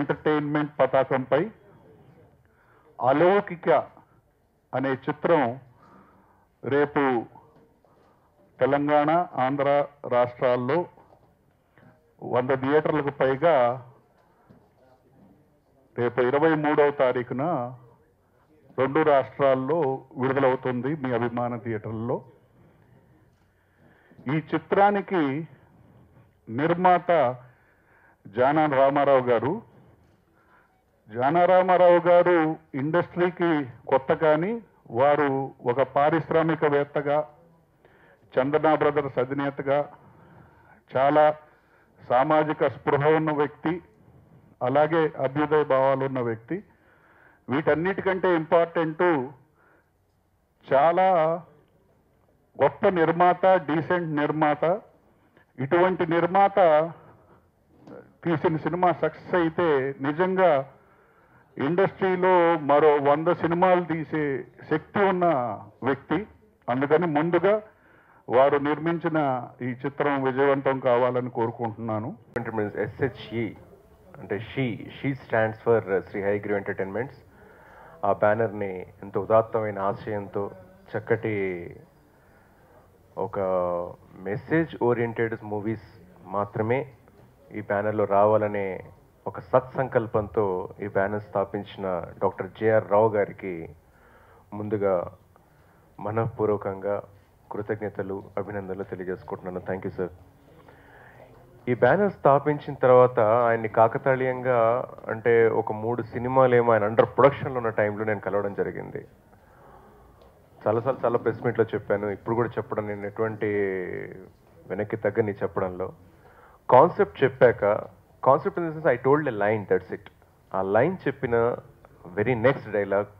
Entertainment పతాకంపై అలౌకిక అనే చిత్రం రేపు తెలంగాణ ఆంధ్ర రాష్ట్రాల్లో 100 థియేటర్లకు పైగా రేపు 23వ తారీఖున 2 రాష్ట్రాల్లో విడుదలవుతుంది మీ అభిమాన థియేటర్లో. ఈ చిత్రానికి నిర్మాత జానా రామారావు గారు ఇండస్ట్రీకి కొత్త, కానీ వారు ఒక పారిశ్రామికవేత్తగా, చందనా బ్రదర్స్ అధినేతగా, చాలా సామాజిక స్పృహ ఉన్న వ్యక్తి, అలాగే అభ్యుదయ భావాలు ఉన్న వ్యక్తి. వీటన్నిటికంటే ఇంపార్టెంటు చాలా గొప్ప నిర్మాత, డీసెంట్ నిర్మాత. ఇటువంటి నిర్మాత తీసిన సినిమా సక్సెస్ అయితే నిజంగా ఇండస్ట్రీలో మరో 100 సినిమాలు తీసే శక్తి ఉన్న వ్యక్తి. అందుకని ముందుగా వారు నిర్మించిన ఈ చిత్రం విజయవంతం కావాలని కోరుకుంటున్నాను. SHE అంటే she stands for Shri Hayagriva entertainments. ఆ బ్యానర్ని ఎంతో ఉదాత్తమైన ఆశయంతో, చక్కటి ఒక మెసేజ్ ఓరియంటెడ్ మూవీస్ మాత్రమే ఈ బ్యానర్లో రావాలనే ఒక సత్సంకల్పంతో ఈ బ్యానర్ స్థాపించిన డాక్టర్ జేఆర్ రావు గారికి ముందుగా మనఃపూర్వకంగా కృతజ్ఞతలు, అభినందనలు తెలియజేసుకుంటున్నాను. Thank you sir. ఈ బ్యానర్ స్థాపించిన తర్వాత ఆయన్ని కాకతాళీయంగా, అంటే ఒక 3 సినిమాలేమో ఆయన అండర్ ప్రొడక్షన్లో ఉన్న టైంలో నేను కలవడం జరిగింది. చాలాసార్లు చాలా ప్రెస్ మీట్లో చెప్పాను, ఇప్పుడు కూడా చెప్పడం, నేను ఎటువంటి వెనక్కి తగ్గని చెప్పడంలో. కాన్సెప్ట్ చెప్పాక, concept in the sense I told a line, that's it. ఆ లైన్ చెప్పిన very next dialogue,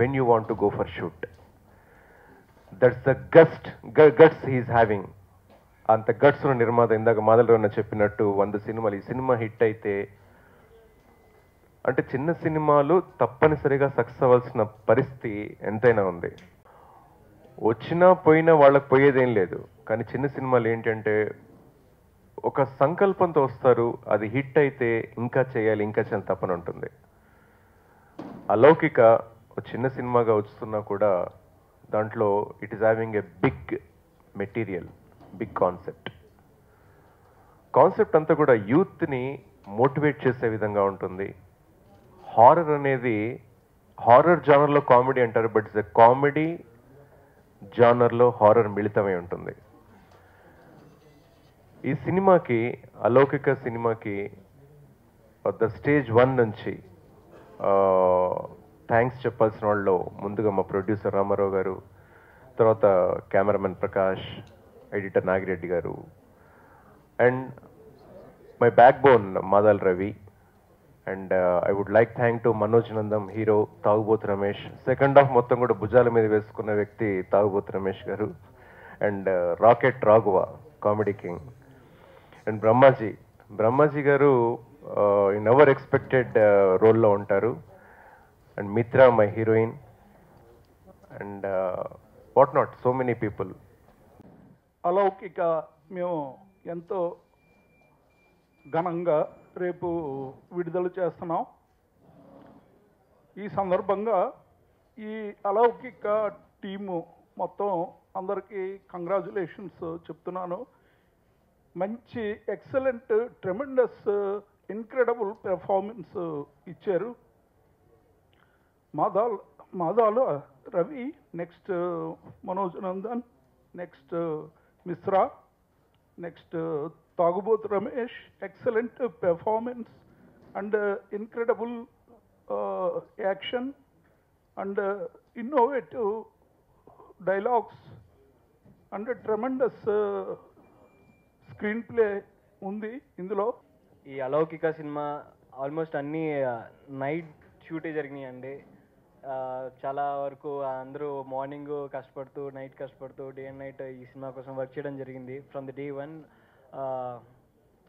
when you want to go for shoot, that's the guts he's having. అంత గట్స్ ఉన్న నిర్మాత, ఇందాక మాదలరావు చెప్పినట్టు 100 సినిమాలు, ఈ సినిమా హిట్ అయితే, అంటే చిన్న సినిమాలు తప్పనిసరిగా సక్సెస్ అవ్వాల్సిన పరిస్థితి ఎంతైనా ఉంది. వచ్చినా పోయినా వాళ్ళకి పోయేదేం లేదు, కానీ చిన్న సినిమాలు ఏంటంటే ఒక సంకల్పంతో వస్తారు, అది హిట్ అయితే ఇంకా చేయాలి, ఇంకా చేయాలి తప్పని ఉంటుంది. అలౌకిక చిన్న సినిమాగా వస్తున్నా కూడా దాంట్లో it is having a big material, big concept. Concept అంతా కూడా యూత్ని మోటివేట్ చేసే విధంగా ఉంటుంది. హారర్ అనేది, హారర్ జానర్లో కామెడీ అంటారు, బట్ ఇట్స్ ఎ కామెడీ జానర్లో హారర్ మిళితమై ఉంటుంది. ఈ సినిమాకి, అలౌకిక సినిమాకి, ద స్టేజ్ 1 నుంచి థ్యాంక్స్ చెప్పాల్సిన వాళ్ళు ముందుగా మా ప్రొడ్యూసర్ రామారావు గారు, తర్వాత కెమెరామెన్ ప్రకాష్, ఎడిటర్ నాగిరెడ్డి గారు, and my backbone Madal Ravi, and I would like thank to Manoj Nandam hero, Tagubothu Ramesh second half మొత్తం కూడా భుజాల మీద వేసుకున్న వ్యక్తి తాగుబోతు రమేష్ గారు, and rocket Raghava comedy king, and Brahmaji గారు ఇన్ అవర్ ఎక్స్పెక్టెడ్ రోల్లో ఉంటారు, and Mitra my heroine, and what not, so many people. అలౌకిక మేము ఎంతో ఘనంగా రేపు విడుదల చేస్తున్నాం. ఈ సందర్భంగా ఈ అలౌకిక టీము మొత్తం అందరికీ కంగ్రాచ్యులేషన్స్ చెప్తున్నాను. మంచి ఎక్సలెంట్, ట్రెమెండస్, ఇన్క్రెడిబుల్ పెర్ఫార్మెన్స్ ఇచ్చారు. Madala Ravi, next Manoj Nandan, next Mishra, next Tagubothu Ramesh, excellent performance and incredible action and innovative dialogues and tremendous screenplay ఉంది ఇందులో. ఈ అలౌకిక సినిమా ఆల్మోస్ట్ అన్నీ నైట్ షూటే జరిగినాయి అండి. చాలా వరకు అందరూ మార్నింగ్ కష్టపడుతూ, నైట్ కష్టపడుతూ, డే అండ్ నైట్ ఈ సినిమా కోసం వర్క్ చేయడం జరిగింది. ఫ్రమ్ ది day 1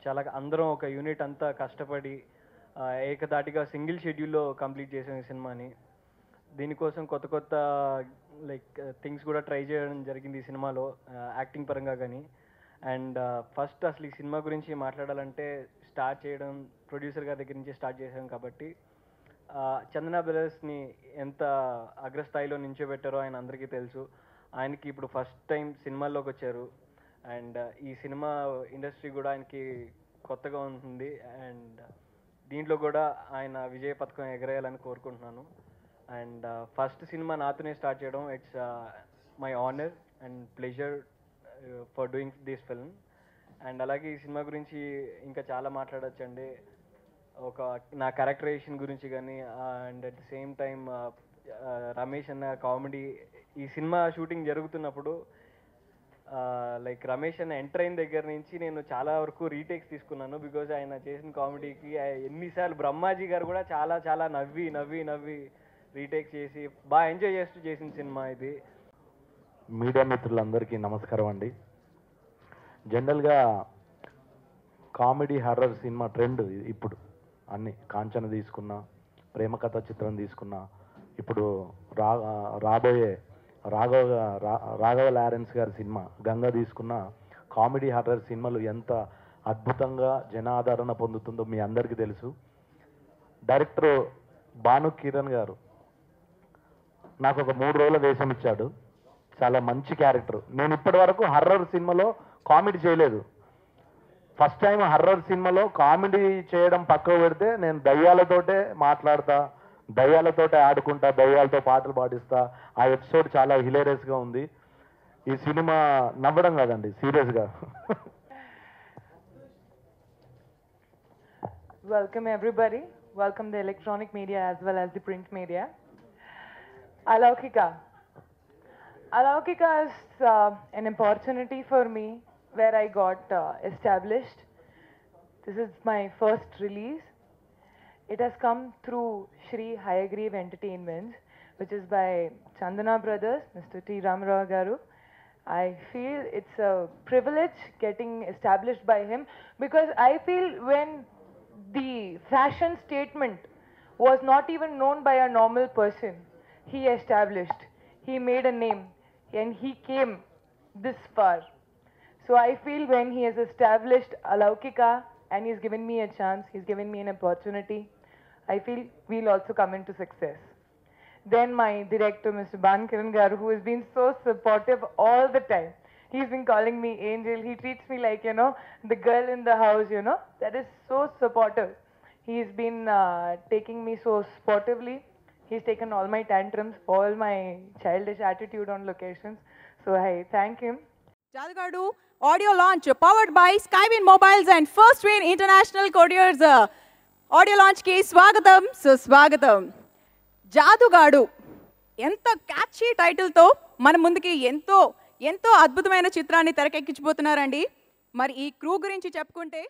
చాలా అందరం ఒక యూనిట్ అంతా కష్టపడి ఏకదాటిగా సింగిల్ షెడ్యూల్లో కంప్లీట్ చేసాం ఈ సినిమాని. దీనికోసం కొత్త కొత్త లైక్ థింగ్స్ కూడా ట్రై చేయడం జరిగింది ఈ సినిమాలో, యాక్టింగ్ పరంగా కానీ. అండ్ ఫస్ట్ అసలు ఈ సినిమా గురించి మాట్లాడాలంటే స్టార్ట్ చేయడం ప్రొడ్యూసర్గా దగ్గర నుంచి స్టార్ట్ చేశాం కాబట్టి చందన బ్రదర్స్ని ఎంత అగ్రస్థాయిలో నిల్చోబెట్టారో ఆయన అందరికీ తెలుసు. ఆయనకి ఇప్పుడు ఫస్ట్ టైం సినిమాల్లోకి వచ్చారు అండ్ ఈ సినిమా ఇండస్ట్రీ కూడా ఆయనకి కొత్తగా ఉంటుంది అండ్ దీంట్లో కూడా ఆయన విజయ పథకం ఎగరేయాలని కోరుకుంటున్నాను. అండ్ ఫస్ట్ సినిమా నాతోనే స్టార్ట్ చేయడం it's my honour and pleasure for doing this film. And అలాగే ఈ సినిమా గురించి ఇంకా చాలా మాట్లాడచ్చండి, ఒక నా క్యారెక్టరైజేషన్ గురించి కానీ and at the same time Ramesh అన్న కామెడీ. ఈ సినిమా షూటింగ్ జరుగుతున్నప్పుడు లైక్ రమేష్ అన్న ఎంటర్ అయిన దగ్గర నుంచి నేను చాలా వరకు రీటేక్స్ తీసుకున్నాను బికాజ్ ఆయన చేసిన కామెడీకి ఎన్నిసార్లు బ్రహ్మాజీ గారు కూడా చాలా చాలా నవ్వి నవ్వి నవ్వి రీటేక్ చేసి బాగా ఎంజాయ్ చేస్తూ చేసిన సినిమా ఇది. మీడియా మిత్రులందరికీ నమస్కారం అండి. జనరల్గా కామెడీ హర్రర్ సినిమా ట్రెండ్ ఇప్పుడు అన్ని కాంచన తీసుకున్న, ప్రేమ కథా చిత్రం తీసుకున్న, ఇప్పుడు రాబోయే రాఘవ లారెన్స్ గారి సినిమా గంగా తీసుకున్న, కామెడీ హర్రర్ సినిమాలు ఎంత అద్భుతంగా జనాదరణ పొందుతుందో మీ అందరికీ తెలుసు. డైరెక్టర్ భాను కిరణ్ గారు నాకు ఒక 3 రోజుల వేషం ఇచ్చాడు, చాలా మంచి క్యారెక్టర్. నేను ఇప్పటి వరకు హర్రర్ సినిమాలో కామెడీ చేయలేదు, ఫస్ట్ టైం హర్రర్ సినిమాలో కామెడీ చేయడం పక్కకు పెడితే నేను దయ్యాలతోటే మాట్లాడతా, దయ్యాలతోటే ఆడుకుంటా, దయ్యాలతో పాటలు పాడిస్తా. ఆ ఎపిసోడ్ చాలా హిలేరియస్గా ఉంది. ఈ సినిమా నవ్వడం కాదండి, సీరియస్గా. Welcome everybody, welcome the electronic media as well as the print media. Aloukika is an opportunity for me where I got established. This is my first release. It has come through Shri Hayagri Entertainment, which is by Chandana Brothers, Mr. T. Ramarao Garu. I feel it's a privilege getting established by him because I feel when the fashion statement was not even known by a normal person, he established, he made a name. And he came this far. So I feel when he has established Aloukika and he's given me a chance, he's given me an opportunity, I feel we'll also come into success. Then my director, Mr. Banu Kiran Garu, who has been so supportive all the time. He's been calling me angel. He treats me like, you know, the girl in the house, you know. That is so supportive. He's been taking me so sportively. He's taken all my tantrums, all my childish attitude on locations. So I thank him. Jalgadu audio launch powered by SkyWin Mobiles and First Rain International Couriers. Audio launch ki swagatam, suswagatam. Jadugadu. Ento catchy title tho mana munduki ento adbhutamaina chitraanni terakekkichabothunnarandi. Mari ee crew gurinchi cheppukunte